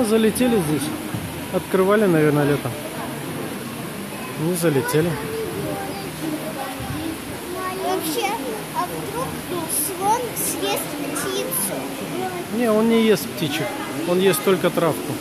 А залетели здесь. Открывали, наверное, летом. Не залетели. Вообще, а вдруг слон съест птицу? Не, он не ест птичек. Он ест только травку.